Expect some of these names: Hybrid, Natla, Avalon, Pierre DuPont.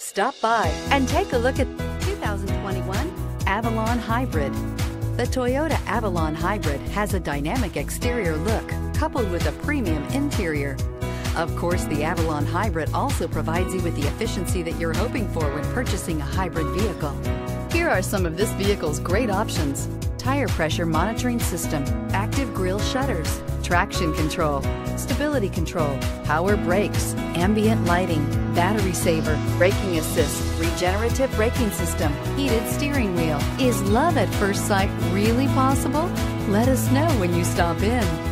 Stop by and take a look at 2021 Avalon Hybrid. The Toyota Avalon Hybrid has a dynamic exterior look coupled with a premium interior. Of course, the Avalon Hybrid also provides you with the efficiency that you're hoping for when purchasing a hybrid vehicle. Here are some of this vehicle's great options: tire pressure monitoring system, active grille shutters, traction control, stability control, power brakes, ambient lighting, battery saver, braking assist, regenerative braking system, heated steering wheel. Is love at first sight really possible? Let us know when you stop in.